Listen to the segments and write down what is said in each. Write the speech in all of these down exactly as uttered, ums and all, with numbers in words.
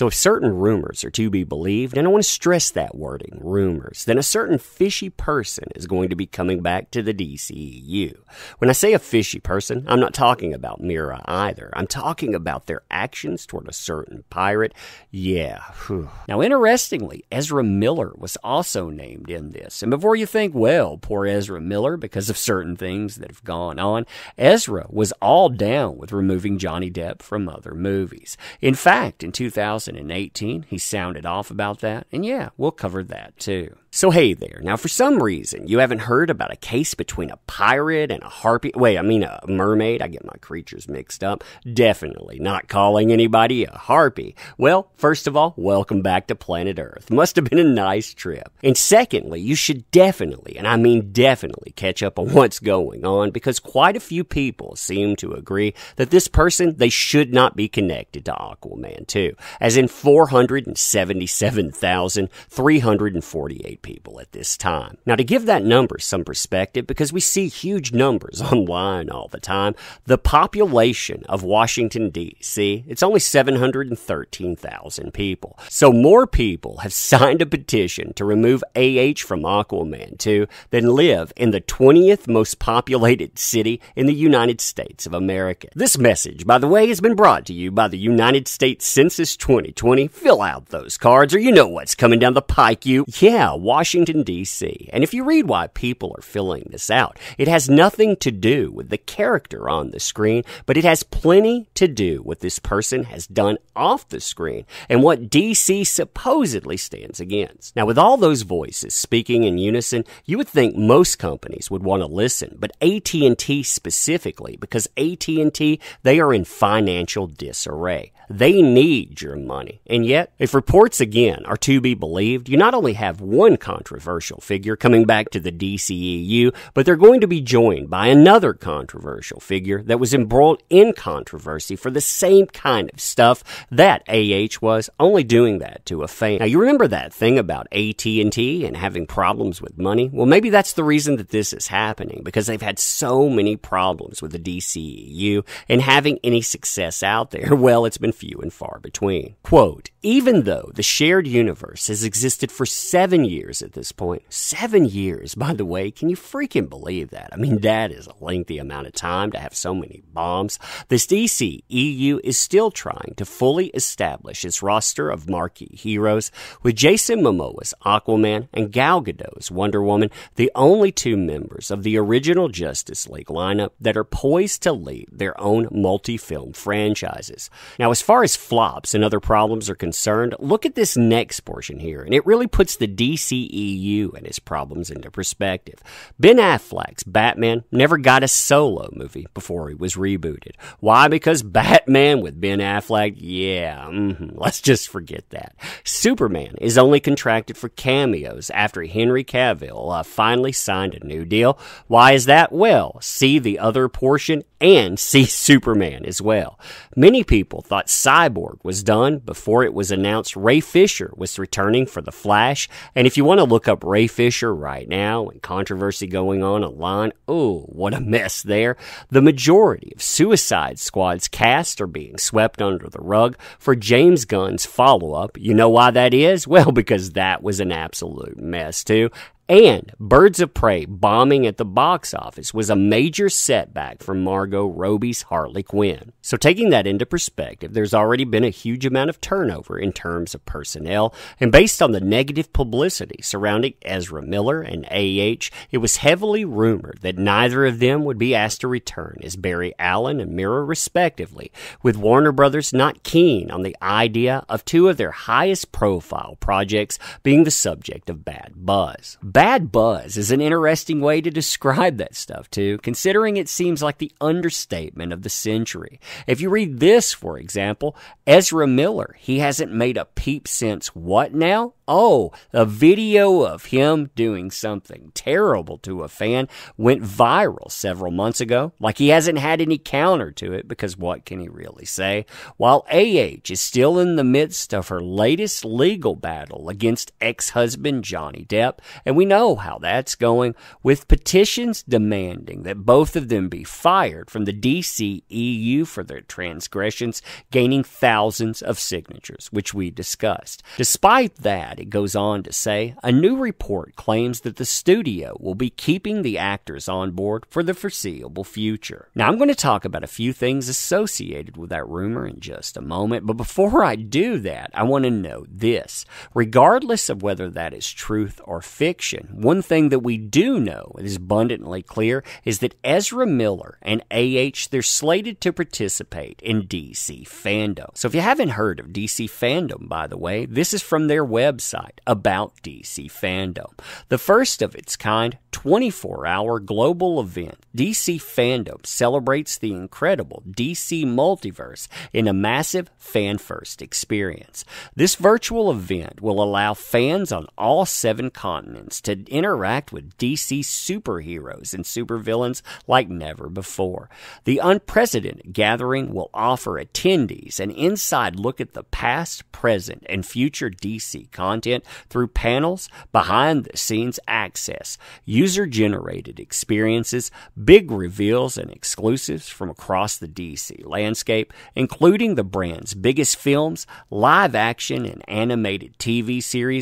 So if certain rumors are to be believed, and I want to stress that wording, rumors, then a certain fishy person is going to be coming back to the D C E U. When I say a fishy person, I'm not talking about Mera either. I'm talking about their actions toward a certain pirate. Yeah. Whew. Now, interestingly, Ezra Miller was also named in this. And before you think, well, poor Ezra Miller, because of certain things that have gone on, Ezra was all down with removing Johnny Depp from other movies. In fact, in two thousand eighteen, he sounded off about that, and yeah, we'll cover that too. So hey there. Now, for some reason, you haven't heard about a case between a pirate and a harpy. Wait, I mean a mermaid. I get my creatures mixed up. Definitely not calling anybody a harpy. Well, first of all, welcome back to planet Earth. Must have been a nice trip. And secondly, you should definitely, and I mean definitely, catch up on what's going on, because quite a few people seem to agree that this person, they should not be connected to Aquaman two, as in four hundred seventy-seven thousand three hundred forty-eight people at this time. Now, to give that number some perspective, because we see huge numbers online all the time, the population of Washington, D C, it's only seven hundred thirteen thousand people. So more people have signed a petition to remove A H from Aquaman two than live in the twentieth most populated city in the United States of America. This message, by the way, has been brought to you by the United States Census twenty twenty. Fill out those cards, or you know what's coming down the pike, you. Yeah, Washington, D C. And if you read why people are filling this out, it has nothing to do with the character on the screen, but it has plenty to do with this person has done off the screen and what D C supposedly stands against. Now, with all those voices speaking in unison, you would think most companies would want to listen, but A T and T specifically, because A T and T, they are in financial disarray. They need your money. And yet, if reports again are to be believed, you not only have one controversial figure coming back to the D C E U, but they're going to be joined by another controversial figure that was embroiled in controversy for the same kind of stuff that A H was, only doing that to a fan. Now, you remember that thing about A T and T and having problems with money? Well, maybe that's the reason that this is happening, because they've had so many problems with the D C E U and having any success out there. Well, it's been few and far between. Quote, even though the shared universe has existed for seven years at this point, seven years, by the way, can you freaking believe that? I mean, that is a lengthy amount of time to have so many bombs. This D C E U is still trying to fully establish its roster of marquee heroes, with Jason Momoa's Aquaman and Gal Gadot's Wonder Woman the only two members of the original Justice League lineup that are poised to lead their own multi-film franchises. Now, as far as flops and other problems are concerned, look at this next portion here, and it really puts the D C E U and its problems into perspective. Ben Affleck's Batman never got a solo movie before he was rebooted. Why? Because Batman with Ben Affleck, yeah, mm-hmm, let's just forget that. Superman is only contracted for cameos after Henry Cavill uh, finally signed a new deal. Why is that? Well, see the other portion and see Superman as well. Many people thought Cyborg was done before it was announced Ray Fisher was returning for The Flash. And if you want to look up Ray Fisher right now and controversy going on online, oh, what a mess there. The majority of Suicide Squad's cast are being swept under the rug for James Gunn's follow-up. You know why that is? Well, because that was an absolute mess too. And Birds of Prey bombing at the box office was a major setback for Margot Robbie's Harley Quinn. So taking that into perspective, there's already been a huge amount of turnover in terms of personnel, and based on the negative publicity surrounding Ezra Miller and A H, it was heavily rumored that neither of them would be asked to return as Barry Allen and Mera respectively, with Warner Brothers not keen on the idea of two of their highest profile projects being the subject of bad buzz. Bad buzz is an interesting way to describe that stuff, too, considering it seems like the understatement of the century. If you read this, for example, Ezra Miller, he hasn't made a peep since what now? oh, a video of him doing something terrible to a fan went viral several months ago. Like, he hasn't had any counter to it, because what can he really say? While A H is still in the midst of her latest legal battle against ex-husband Johnny Depp, and we know how that's going, with petitions demanding that both of them be fired from the D C E U for their transgressions, gaining thousands of signatures, which we discussed. Despite that, it goes on to say, a new report claims that the studio will be keeping the actors on board for the foreseeable future. Now, I'm going to talk about a few things associated with that rumor in just a moment, but before I do that, I want to note this. Regardless of whether that is truth or fiction, one thing that we do know, it is abundantly clear, is that Ezra Miller and A H, they're slated to participate in D C Fandom. So if you haven't heard of D C Fandom, by the way, this is from their website, about D C Fandom. The first of its kind, twenty-four hour global event, D C Fandom celebrates the incredible D C Multiverse in a massive fan-first experience. This virtual event will allow fans on all seven continents to interact with D C superheroes and supervillains like never before. The unprecedented gathering will offer attendees an inside look at the past, present, and future D C content through panels, behind-the-scenes access, user-generated experiences, big reveals and exclusives from across the D C landscape, including the brand's biggest films, live action and animated T V series,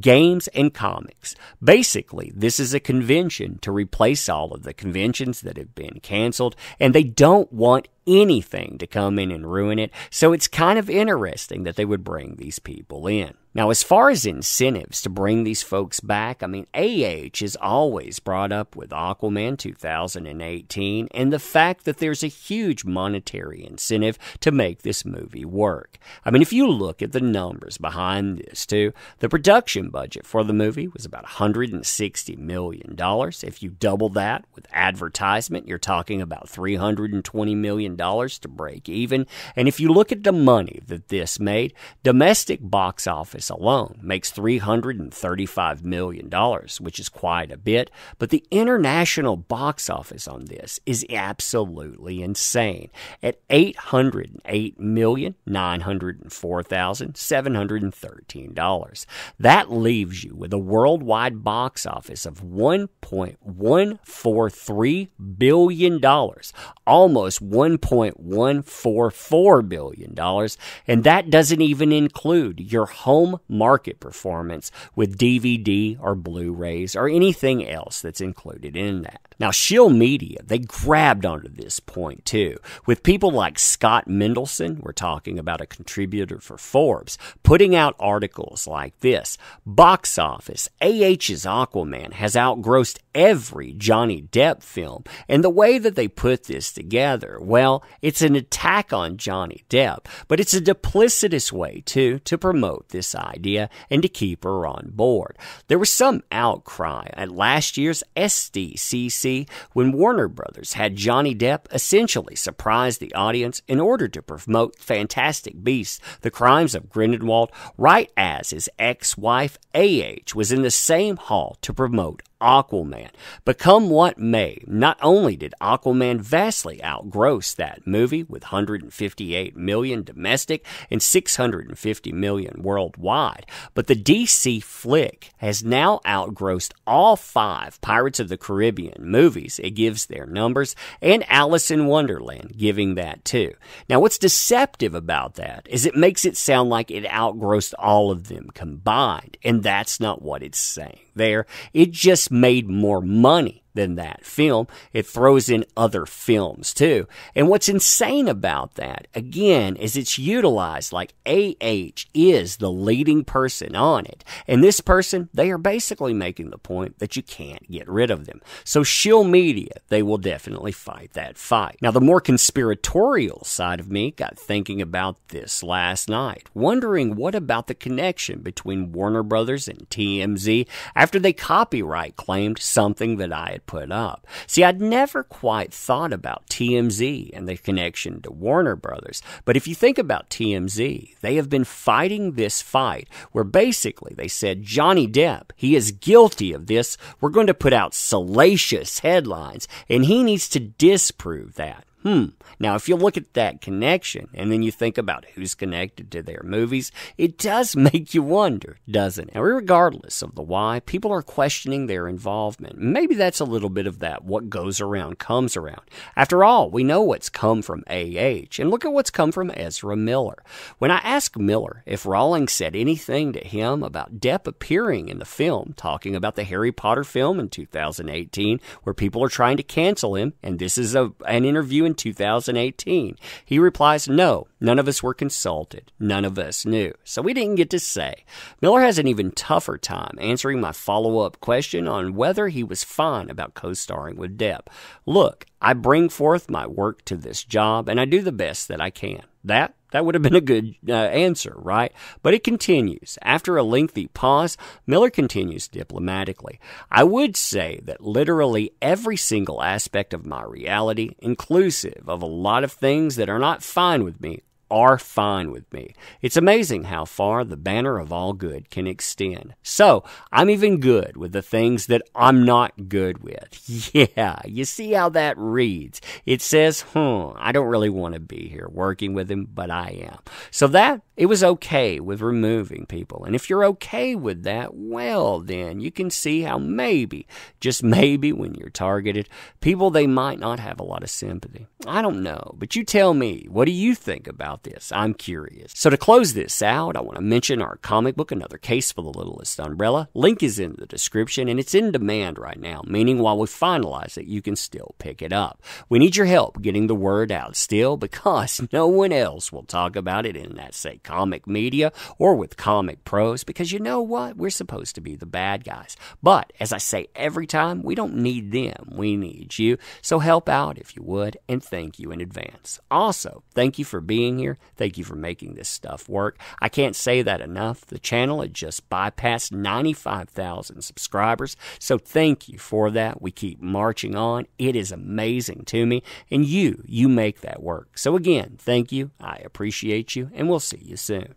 games, and comics. Basically, this is a convention to replace all of the conventions that have been canceled, and they don't want anything to come in and ruin it, so it's kind of interesting that they would bring these people in. Now, as far as incentives to bring these folks back, I mean, A H is always brought up with Aquaman two thousand eighteen and the fact that there's a huge monetary incentive to make this movie work. I mean, if you look at the numbers behind this, too, the production budget for the movie was about one hundred sixty million dollars. If you double that with advertisement, you're talking about three hundred twenty million dollars to break even. And if you look at the money that this made, domestic box office alone makes three hundred thirty-five million dollars, which is quite a bit, but the international box office on this is absolutely insane at eight hundred eight million nine hundred four thousand seven hundred thirteen dollars. That leaves you with a worldwide box office of one point one four three billion dollars, almost one point one four four billion dollars, and that doesn't even include your home market performance with D V D or Blu-rays or anything else that's included in that. Now, Shill Media, they grabbed onto this point too, with people like Scott Mendelson, we're talking about a contributor for Forbes, putting out articles like this. Box office, A H's Aquaman has outgrossed every Johnny Depp film, and the way that they put this together, well, it's an attack on Johnny Depp, but it's a duplicitous way too to promote this idea and to keep her on board. There was some outcry at last year's S D C C when Warner Brothers had Johnny Depp essentially surprise the audience in order to promote Fantastic Beasts, The Crimes of Grindelwald, right as his ex-wife A H was in the same hall to promote Aquaman. But come what may, not only did Aquaman vastly outgross that movie with one hundred fifty-eight million dollars domestic and six hundred fifty million dollars worldwide, but the D C flick has now outgrossed all five Pirates of the Caribbean movies, it gives their numbers, and Alice in Wonderland giving that too. Now, what's deceptive about that is it makes it sound like it outgrossed all of them combined, and that's not what it's saying there. It just made more money than that film. It throws in other films too. And what's insane about that, again, is it's utilized like A H is the leading person on it. And this person, they are basically making the point that you can't get rid of them. So Shill Media, they will definitely fight that fight. Now, the more conspiratorial side of me got thinking about this last night, wondering what about the connection between Warner Brothers and T M Z after they copyright claimed something that I had put up. See, I'd never quite thought about T M Z and their connection to Warner Brothers. But if you think about T M Z, they have been fighting this fight where basically they said, Johnny Depp, he is guilty of this. We're going to put out salacious headlines, and he needs to disprove that. Hmm. Now, if you look at that connection and then you think about who's connected to their movies, it does make you wonder, doesn't it? And regardless of the why, people are questioning their involvement. Maybe that's a little bit of that what goes around comes around. After all, we know what's come from A H, and look at what's come from Ezra Miller. When I asked Miller if Rowling said anything to him about Depp appearing in the film, talking about the Harry Potter film in two thousand eighteen, where people are trying to cancel him, and this is a, an interview in two thousand eighteen. He replies, no, none of us were consulted. None of us knew. So we didn't get to say. Miller has an even tougher time answering my follow-up question on whether he was fine about co-starring with Depp. Look, I bring forth my work to this job, and I do the best that I can. That That would have been a good uh, answer, right? But it continues. After a lengthy pause, Miller continues diplomatically. I would say that literally every single aspect of my reality, inclusive of a lot of things that are not fine with me, are fine with me. It's amazing how far the banner of all good can extend. So, I'm even good with the things that I'm not good with. Yeah, you see how that reads. It says, hmm, I don't really want to be here working with him, but I am. So that, it was okay with removing people. And if you're okay with that, well then, you can see how maybe, just maybe when you're targeted, people, they might not have a lot of sympathy. I don't know, but you tell me, what do you think about this? I'm curious. So to close this out, I want to mention our comic book, Another Case for the Littlest Umbrella. Link is in the description, and it's in demand right now, meaning while we finalize it, you can still pick it up. We need your help getting the word out still, because no one else will talk about it in that, say, comic media or with comic pros, because you know what? We're supposed to be the bad guys. But as I say every time, we don't need them. We need you. So help out if you would, and thank you in advance. Also, thank you for being here. Thank you for making this stuff work. I can't say that enough. The channel had just bypassed ninety-five thousand subscribers, so thank you for that. We keep marching on. It is amazing to me, and you, you make that work. So again, thank you. I appreciate you, and we'll see you soon.